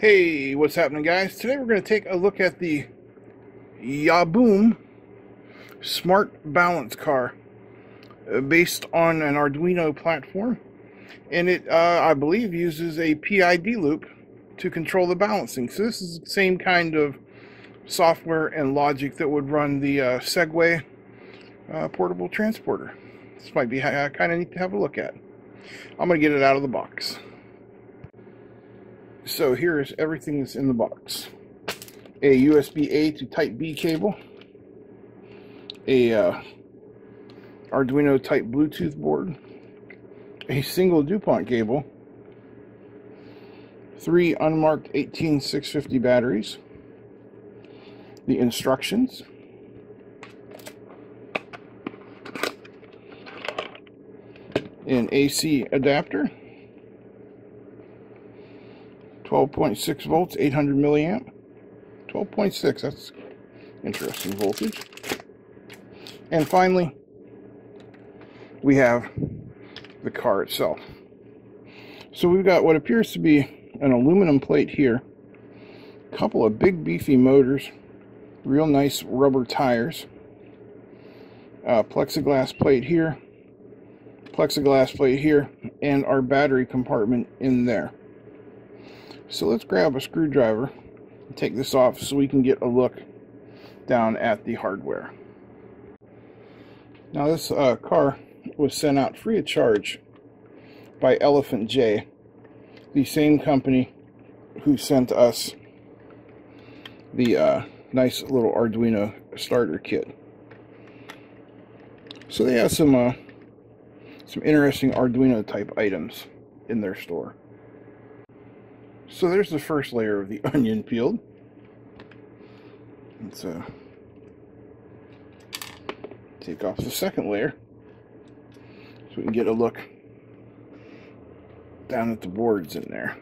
Hey, what's happening, guys? Today we're going to take a look at the Yahboom Smart Balance Car based on an Arduino platform, and it I believe uses a PID loop to control the balancing. So this is the same kind of software and logic that would run the Segway portable transporter. This might be kind of neat to have a look at. I'm going to get it out of the box. So here is everything that's in the box. A USB A to Type B cable, a Arduino type Bluetooth board, a single DuPont cable, three unmarked 18650 batteries, the instructions, an AC adapter, 12.6 volts, 800 milliamp, 12.6, that's interesting voltage. And finally, we have the car itself. So we've got what appears to be an aluminum plate here, a couple of big beefy motors, real nice rubber tires, plexiglass plate here, plexiglass plate here, and our battery compartment in there. So let's grab a screwdriver and take this off so we can get a look down at the hardware. Now this car was sent out free of charge by Elephant Jay, the same company who sent us the nice little Arduino starter kit. So they have some interesting Arduino type items in their store. So there's the first layer of the onion peeled. Let's take off the second layer so we can get a look down at the boards in there.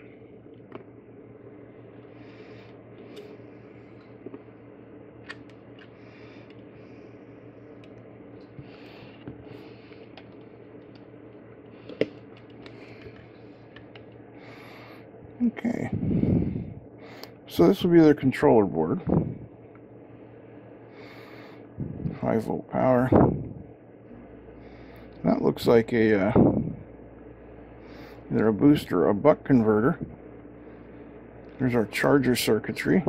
Okay, so this will be their controller board, 5 volt power. That looks like a either a booster or a buck converter. There's our charger circuitry,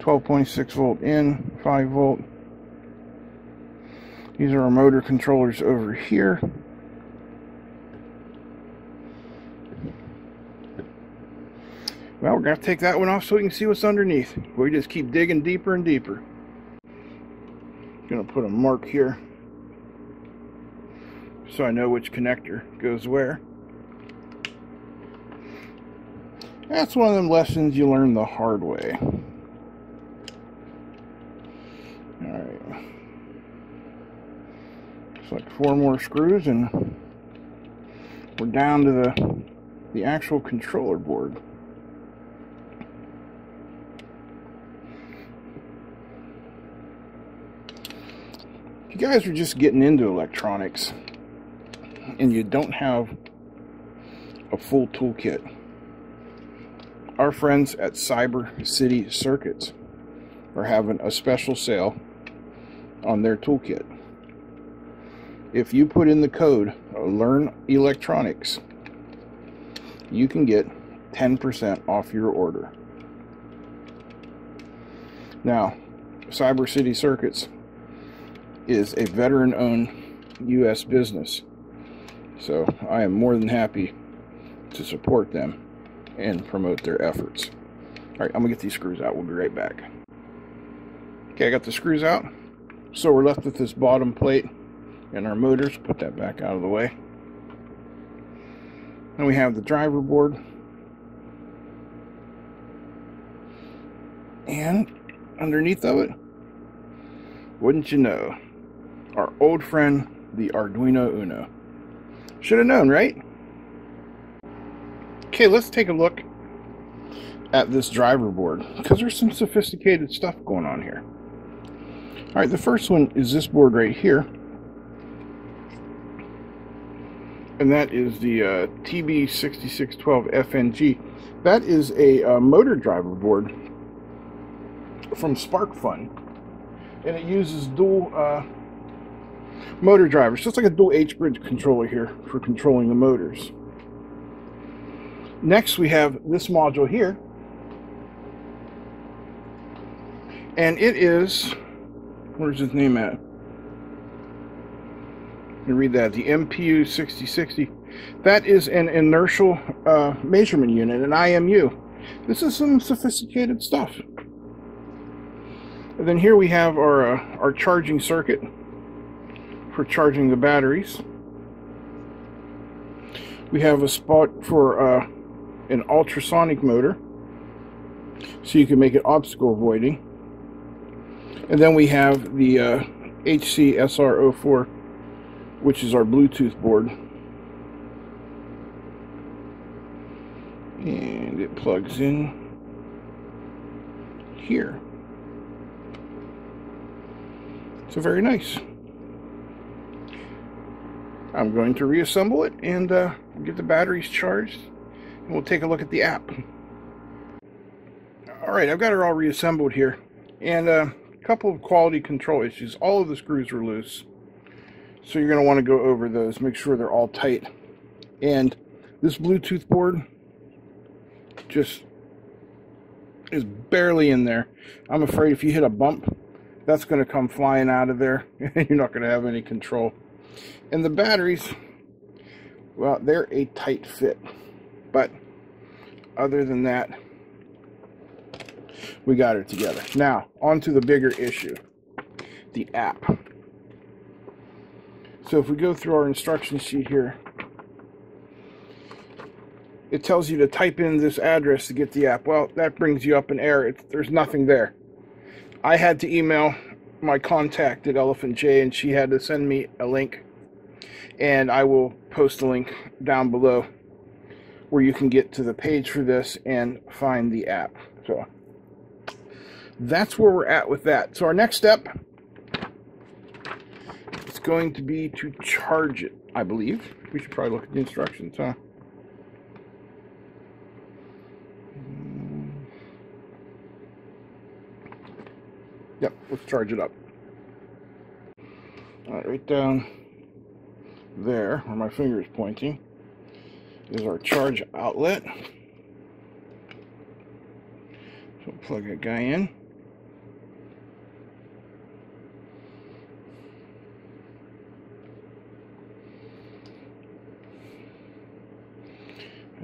12.6 volt in, 5 volt. These are our motor controllers over here. Well, we're going to have to take that one off so we can see what's underneath. We just keep digging deeper and deeper. I'm going to put a mark here so I know which connector goes where. That's one of them lessons you learn the hard way. Alright. It's like four more screws and we're down to the actual controller board. You guys are just getting into electronics and you don't have a full toolkit, our friends at Cyber City Circuits are having a special sale on their toolkit. If you put in the code Learn Electronics, you can get 10% off your order. Now, Cyber City Circuits is a veteran-owned U.S. business, so I am more than happy to support them and promote their efforts. All right, I'm gonna get these screws out. We'll be right back. Okay, I got the screws out, so we're left with this bottom plate and our motors. Put that back out of the way. Then we have the driver board and underneath of it, wouldn't you know, our old friend, the Arduino UNO. Should have known, right? Okay, let's take a look at this driver board because there's some sophisticated stuff going on here. All right, the first one is this board right here. and that is the TB6612FNG. That is a motor driver board from SparkFun, and it uses dual motor drivers, just like a dual H-bridge controller here for controlling the motors. Next, we have this module here, and it is, where's his name at? Let me read that. The MPU 6060. That is an inertial measurement unit, an IMU. This is some sophisticated stuff. And then here we have our charging circuit for charging the batteries. We have a spot for an ultrasonic motor, so you can make it obstacle avoiding. And then we have the HC-SR04, which is our Bluetooth board, and it plugs in here. So very nice. I'm going to reassemble it and get the batteries charged, and we'll take a look at the app. Alright, I've got her all reassembled here, and a couple of quality control issues. All of the screws were loose, so you're going to want to go over those, make sure they're all tight. And this Bluetooth board just is barely in there. I'm afraid if you hit a bump, that's going to come flying out of there, and you're not going to have any control. And the batteries, well, they're a tight fit. But other than that, we got it together. Now, on to the bigger issue, the app. So if we go through our instruction sheet here, it tells you to type in this address to get the app. Well, that brings you up an error. There's nothing there. I had to email my contact at Elephant Jay, and she had to send me a link, and I will post a link down below where you can get to the page for this and find the app. So that's where we're at with that. So our next step is going to be to charge it, I believe. We should probably look at the instructions, huh? Yep, let's charge it up. All right, right down there where my finger is pointing is our charge outlet. So plug that guy in.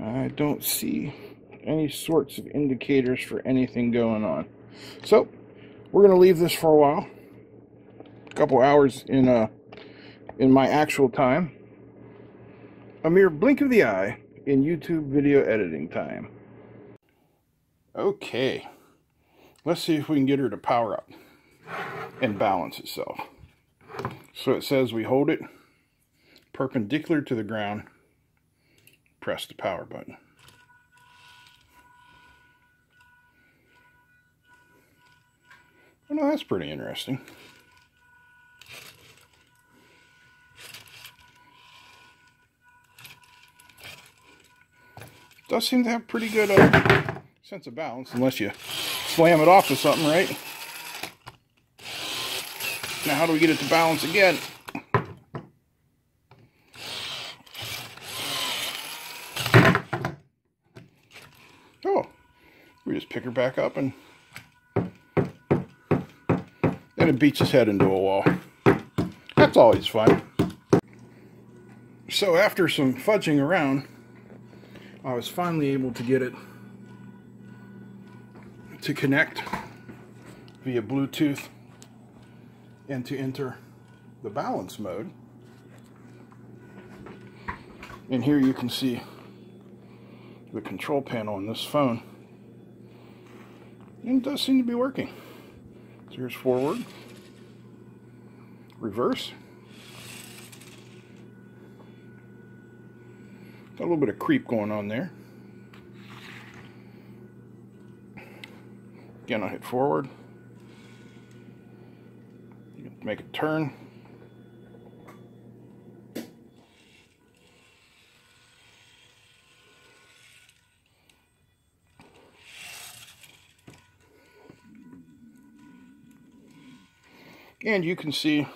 I don't see any sorts of indicators for anything going on. So we're going to leave this for a while, a couple hours in my actual time, a mere blink of the eye in YouTube video editing time. Okay, let's see if we can get her to power up and balance itself. So it says we hold it perpendicular to the ground, press the power button. Well, that's pretty interesting. Does seem to have pretty good sense of balance, unless you slam it off of something, right? Now, how do we get it to balance again? Oh, we just pick her back up and it beats his head into a wall. That's always fun. So after some fudging around, I was finally able to get it to connect via Bluetooth and to enter the balance mode. And here you can see the control panel on this phone. And it does seem to be working. So here's forward, reverse. Got a little bit of creep going on there. Again, I hit forward. Make a turn. And you can see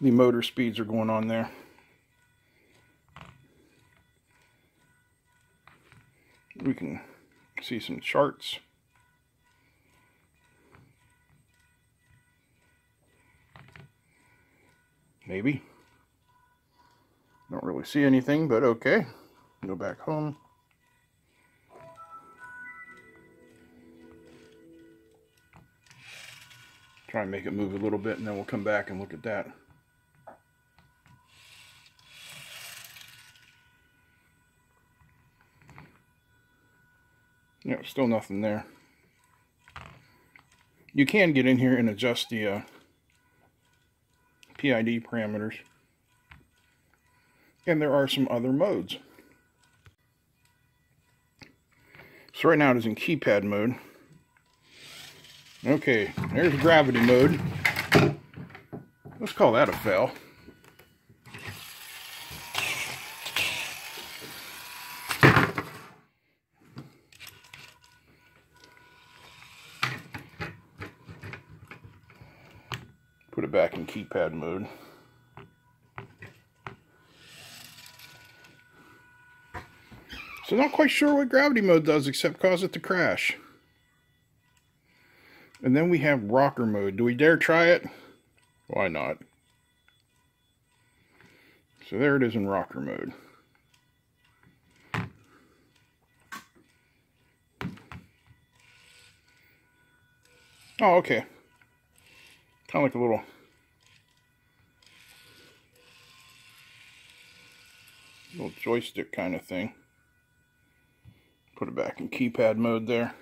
the motor speeds are going on there. We can see some charts. Maybe. Don't really see anything, but okay. Go back home. Try and make it move a little bit, and then we'll come back and look at that. Yeah, still nothing there. You can get in here and adjust the PID parameters. And there are some other modes. So right now it is in keypad mode. Okay, there's gravity mode. Let's call that a fail. Put it back in keypad mode. So not quite sure what gravity mode does except cause it to crash. And then we have rocker mode. Do we dare try it? Why not? So there it is in rocker mode. Oh, okay. Kind of like a little... joystick kind of thing. Put it back in keypad mode there.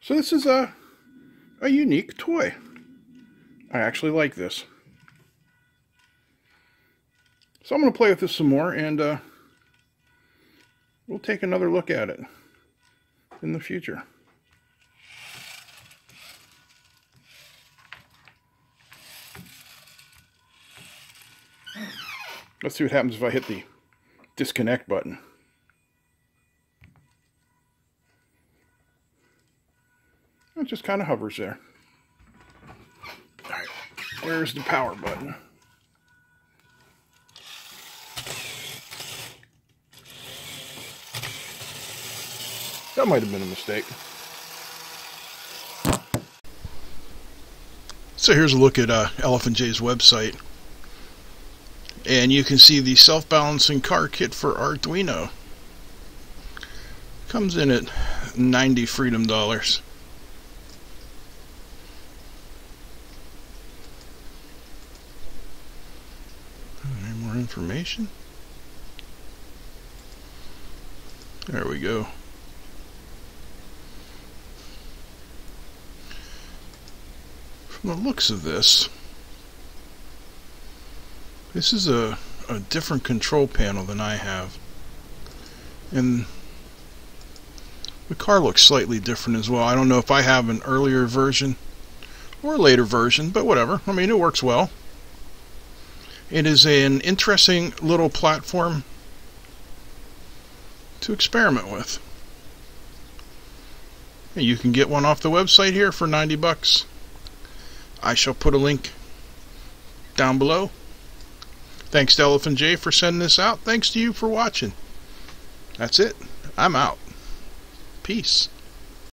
So this is a unique toy. I actually like this. So I'm going to play with this some more, and we'll take another look at it in the future. Let's see what happens if I hit the disconnect button. It just kind of hovers there. All right, where's the power button? That might have been a mistake. So here's a look at Elephant Jay's website. And you can see the self-balancing car kit for Arduino. Comes in at 90 freedom dollars. Any more information? There we go. From the looks of this, this is a different control panel than I have, and the car looks slightly different as well. I don't know if I have an earlier version or a later version, but whatever. I mean, it works well. It is an interesting little platform to experiment with. And you can get one off the website here for 90 bucks. I shall put a link down below. Thanks to Elephant Jay for sending this out. Thanks to you for watching. That's it. I'm out. Peace.